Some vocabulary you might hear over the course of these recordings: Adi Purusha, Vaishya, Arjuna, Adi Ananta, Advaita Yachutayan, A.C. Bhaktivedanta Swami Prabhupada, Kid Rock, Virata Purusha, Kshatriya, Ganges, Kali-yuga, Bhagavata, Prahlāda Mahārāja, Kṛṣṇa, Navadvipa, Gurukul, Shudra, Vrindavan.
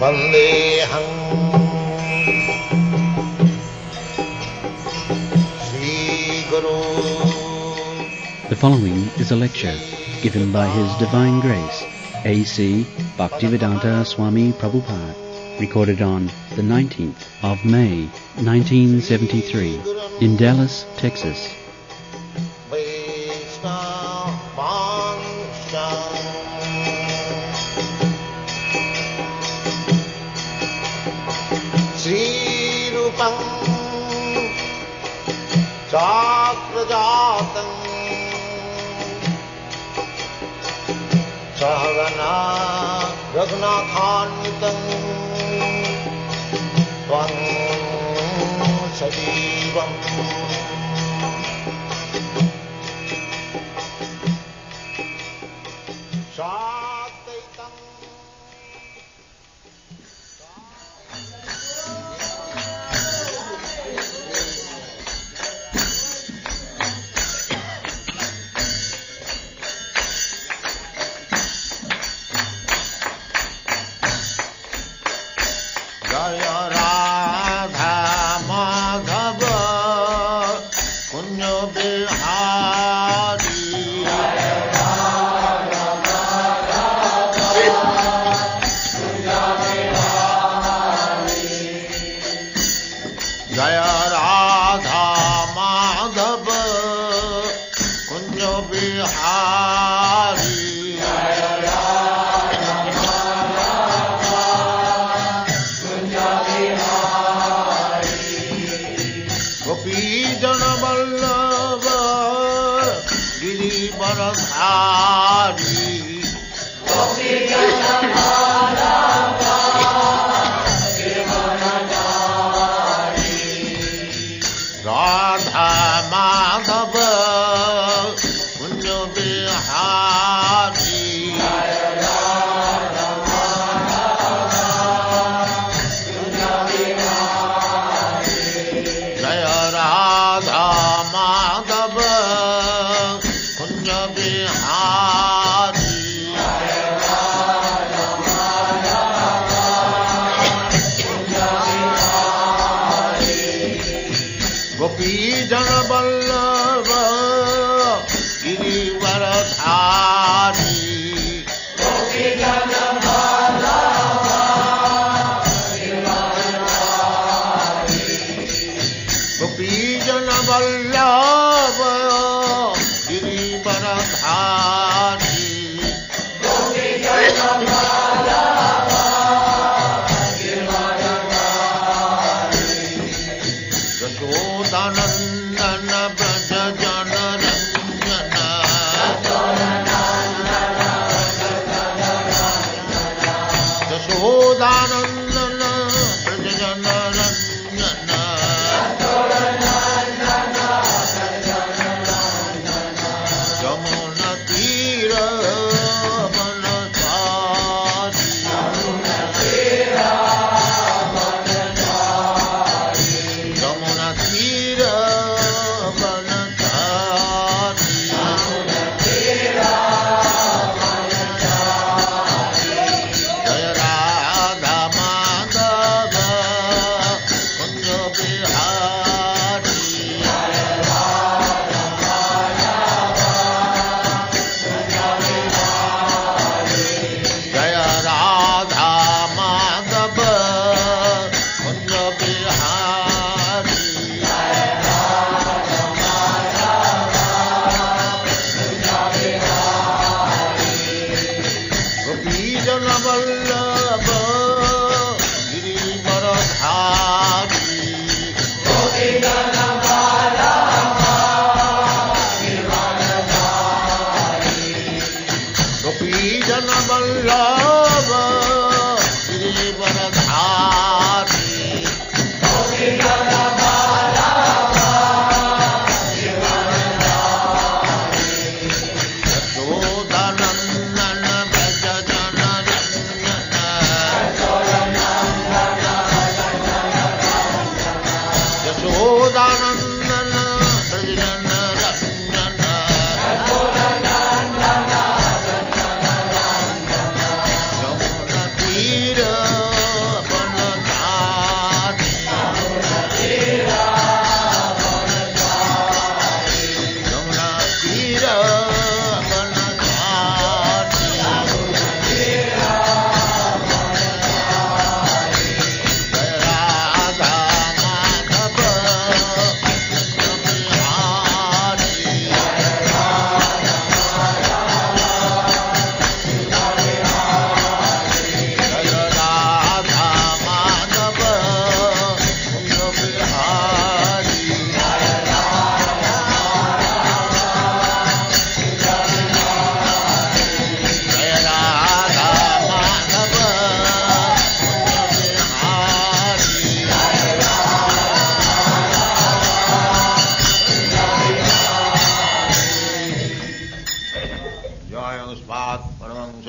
Vandeham Sri Guru. The following is a lecture given by His Divine Grace, A.C. Bhaktivedanta Swami Prabhupada, recorded on the 19th of May, 1973, in Dallas, Texas. Chakrajatam Sahagana Ragnathanvitam Tvam Sajivam.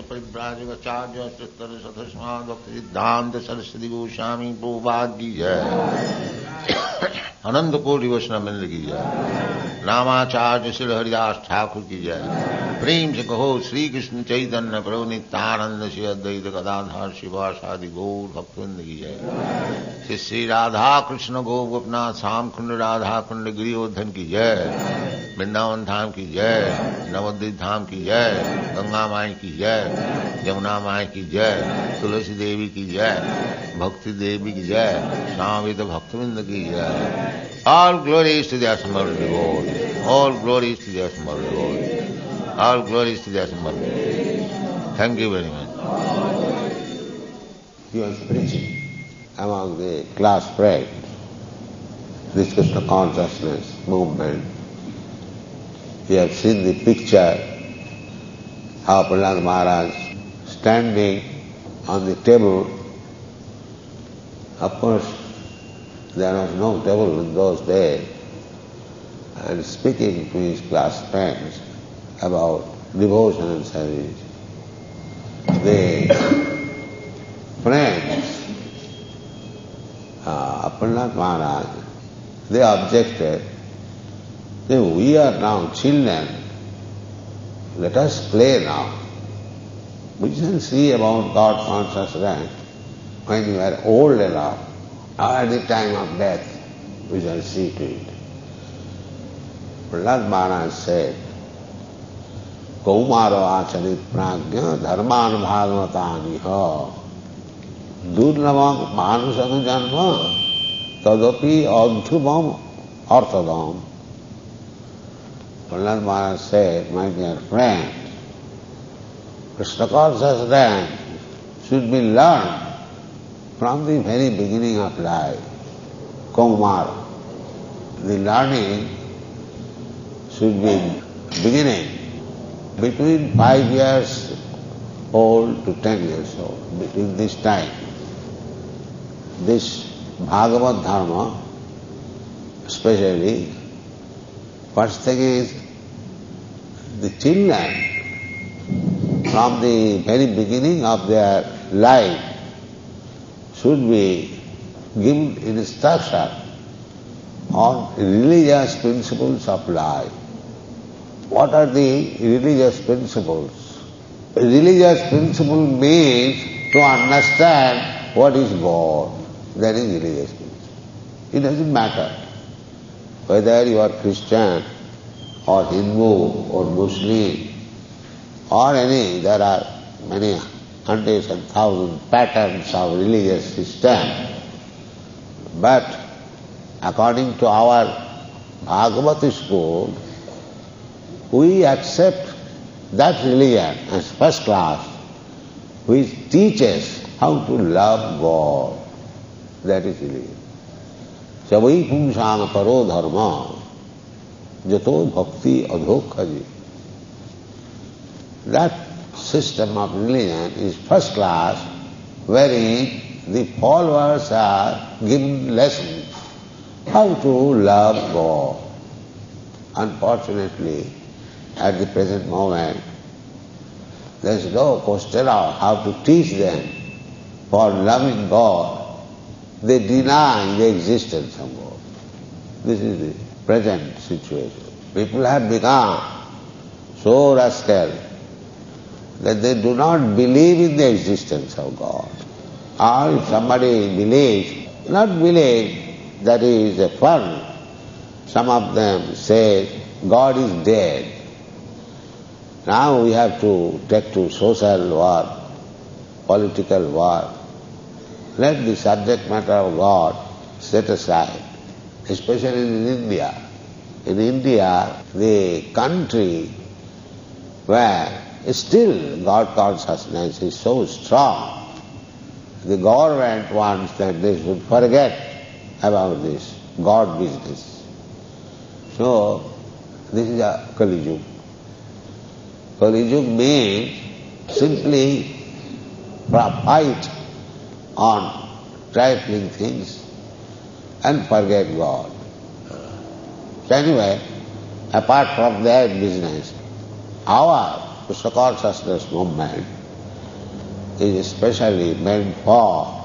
परिव्राजकाचार्य श्रीतर सदस्मा भक्ति सिद्धांत सरस्वती गोस्वामी प्रभुपाद की जय, आनंद कोटि वैष्णववृंद की जय, रामाचार्य श्री हरिदास ठाकुर की जय। प्रेम से कहो श्री कृष्ण चैतन्य प्रभु नित्यानंद श्री अद्वैत गदाधर शिवासादि गौर भक्तवृंद की जय। श्री श्री राधा कृष्ण गो गोपनाथ श्याम कुंड राधा कुंड गिरिवर्धन की जय, वृंदावन धाम की जय, नवद्वीप धाम की जय, गंगा माई की जय, यमुना माई की जय, तुलसी देवी की जय, भक्ति देवी की जय, श्यामित भक्तवृंद की जय। All glories to the Assembled Lord. All glories to the Assembled Lord. All glories to the Assembled Lord. Thank you very much. He was preaching among the class pride, this Krishna consciousness movement. We have seen the picture of Prahlāda Mahārāja standing on the table. Of course, there was no table in those days, and speaking to his class friends about devotion and service. The friends of Prahlāda Mahārāja, they objected that we are now children, let us play now. We shall see about God consciousness when you are old enough. At the time of death, we shall see to it. Prahlāda Mahārāja said, Kaumaro acharit prajna dharman bhagavatāniha durnavam manusam janma tadapi adhubam artadam. Prahlāda Mahārāja said, my dear friend, Krishna consciousness should be learned from the very beginning of life, Kaumara. The learning should be beginning between 5 years old to 10 years old, between this time. This Bhagavad Dharma, especially, first thing is the children from the very beginning of their life should be given instruction on religious principles of life. What are the religious principles? Religious principle means to understand what is God. That is religious principle. It doesn't matter whether you are Christian or Hindu or Muslim or any, there are many hundreds and thousands patterns of religious system. But according to our Bhagavata school, we accept that religion as first class which teaches how to love God. That is religion. Savai pumsāna paro dharma jato bhakti adhokhaji. That system of religion is first class, wherein the followers are given lessons how to love God. Unfortunately, at the present moment, there is no question of how to teach them for loving God. They deny the existence of God. This is the present situation. People have become so rascal that they do not believe in the existence of God. Or if somebody believes, not believe, that he is a firm. Some of them say, God is dead. Now we have to take to social work, political work. Let the subject matter of God set aside, especially in India. In India, the country where still God consciousness is so strong, the government wants that they should forget about this God business. So this is a Kali-yuga. Kali-yuga means simply fight on trifling things and forget God. So anyway, apart from their business, our Krishna consciousness movement is especially meant for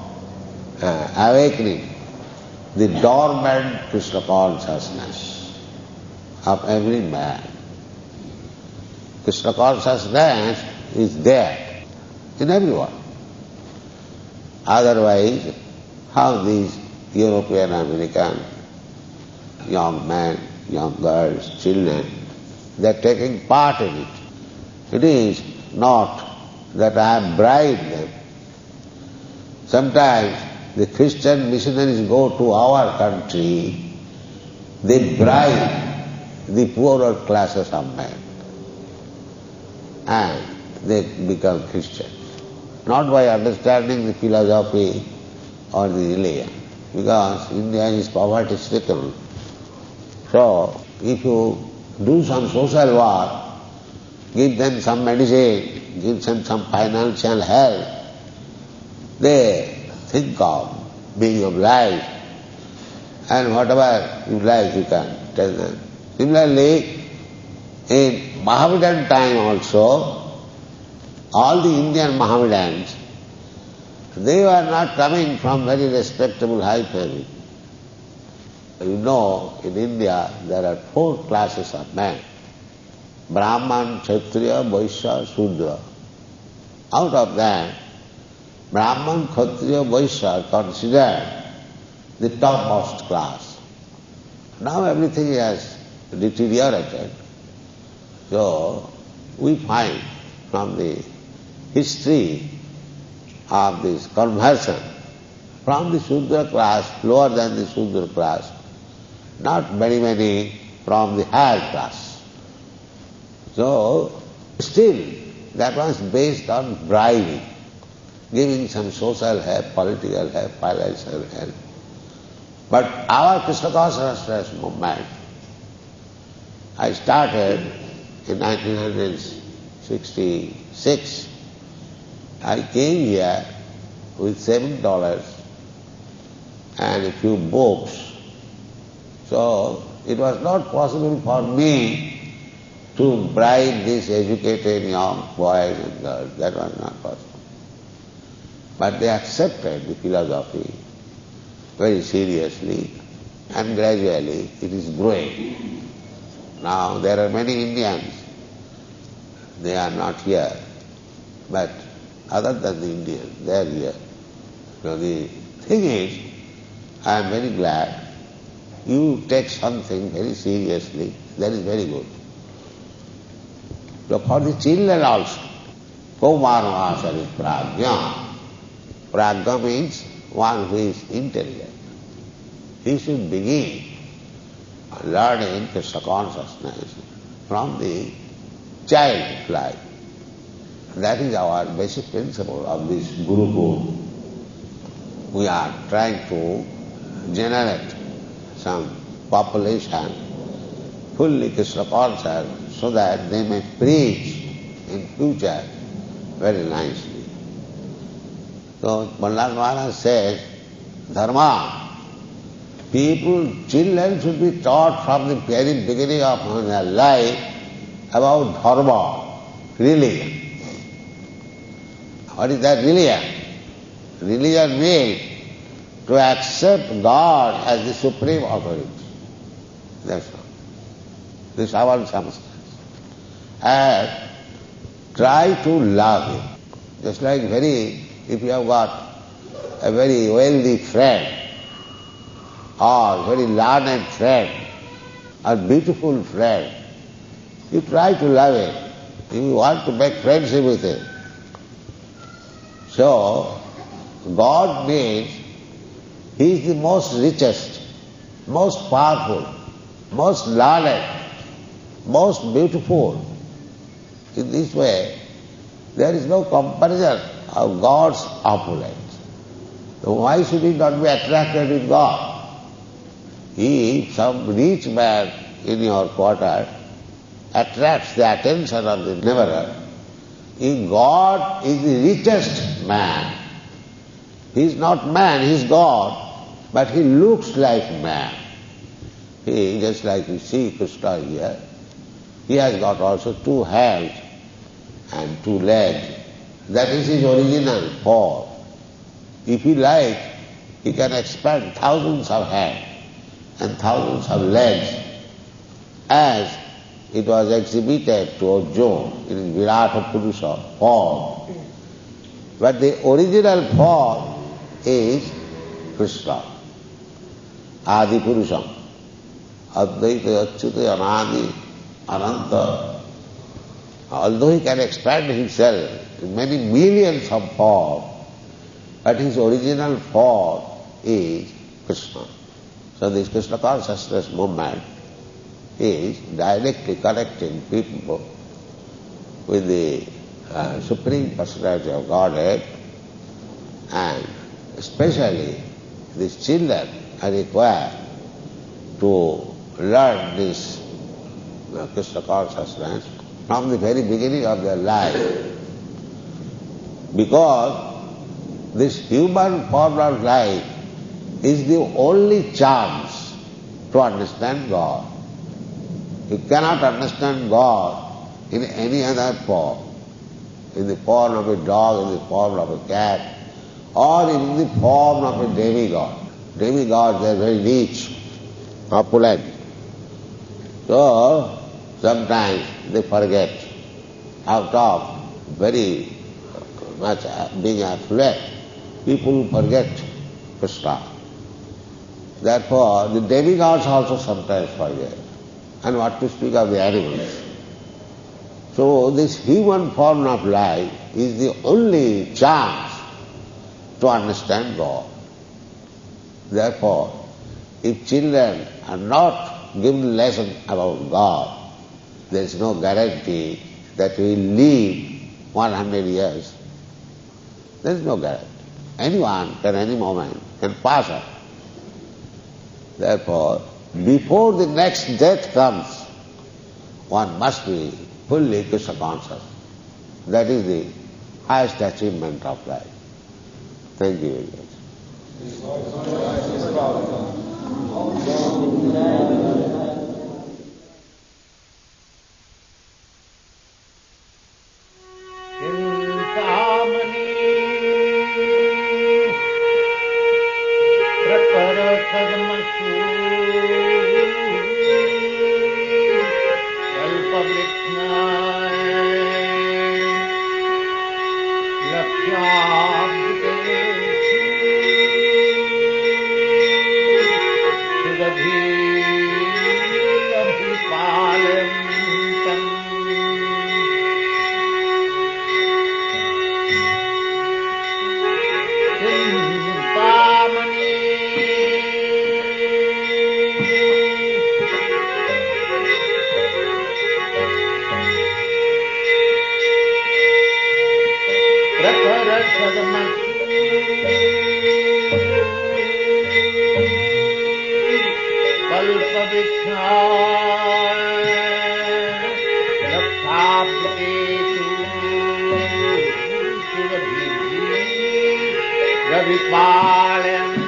awakening the dormant Krishna consciousness of every man. Krishna consciousness is there in everyone. Otherwise, how these European, American, young men, young girls, children, they are taking part in it. It is not that I have bribed them. Sometimes the Christian missionaries go to our country, they bribe the poorer classes of men and they become Christians. Not by understanding the philosophy or the religion, because India is poverty-stricken. So, if you do some social work, give them some medicine, give them some financial help, they think of being obliged, and whatever you like you can tell them. Similarly, in Mohammedan time also, all the Indian Mohammedans, they were not coming from very respectable high family. You know, in India there are four classes of men: Brahman, Kshatriya, Vaishya, Shudra. Out of that, Brahman, Kshatriya, Vaishya are considered the topmost class. Now everything has deteriorated. So we find from the history of this conversion, from the Shudra class, lower than the Shudra class, not very many from the higher class. So, still, that was based on bribing, giving some social help, political help, financial help. But our Krishna consciousness movement, I started in 1966. I came here with $7 and a few books. So, it was not possible for me to bribe these educated young boys and girls. That was not possible. But they accepted the philosophy very seriously, and gradually it is growing. Now there are many Indians. They are not here, but other than the Indians, they are here. So the thing is, I am very glad you take something very seriously. That is very good. So for the children also, Komarvasar is prajna. Prajna means one who is intelligent. He should begin learning Krishna consciousness from the child life. That is our basic principle of this Gurukul. We are trying to generate some population fully Krishna conscious, so that they may preach in future very nicely. So Prahlāda Mahārāja says, Dharma, children should be taught from the very beginning of their life about dharma, religion. What is that religion? Religion means to accept God as the supreme authority. That's all. This is our samskara. And try to love him. Just like if you have got a very wealthy friend or very learned friend or beautiful friend, you try to love him. You want to make friendship with him. So, God means He is the most richest, most powerful, most learned, most beautiful. In this way, there is no comparison of God's opulence. So why should he not be attracted with God? If some rich man in your quarter attracts the attention of the devourer, if God is the richest man, he is not man, he is God, but he looks like man. He, just like you see Krishna here, he has got also two hands and two legs That is his original form. If he likes, he can expand thousands of hands and thousands of legs as it was exhibited to Arjuna in Virata Purusha form. But the original form is Kṛṣṇa, Adi Purusha, Advaita Yachutayan, Adi Ananta. Although he can expand himself in many millions of forms, but his original form is Kṛṣṇa. So this Kṛṣṇa consciousness movement is directly connecting people with the Supreme Personality of Godhead, and especially these children are required to learn this Kṛṣṇa consciousness from the very beginning of their life, because this human form of life is the only chance to understand God. You cannot understand God in any other form, in the form of a dog, in the form of a cat, or in the form of a demigod. Demigods are very rich, opulent. So sometimes they forget, out of very much being affluent, people forget Kṛṣṇa. Therefore, the demigods also sometimes forget, and what to speak of the animals. So this human form of life is the only chance to understand God. Therefore, if children are not given lesson about God, there is no guarantee that we will live 100 years. There is no guarantee. Anyone at any moment can pass on. Therefore, before the next death comes, one must be fully Kṛṣṇa conscious. That is the highest achievement of life. Thank you very much. Everybody.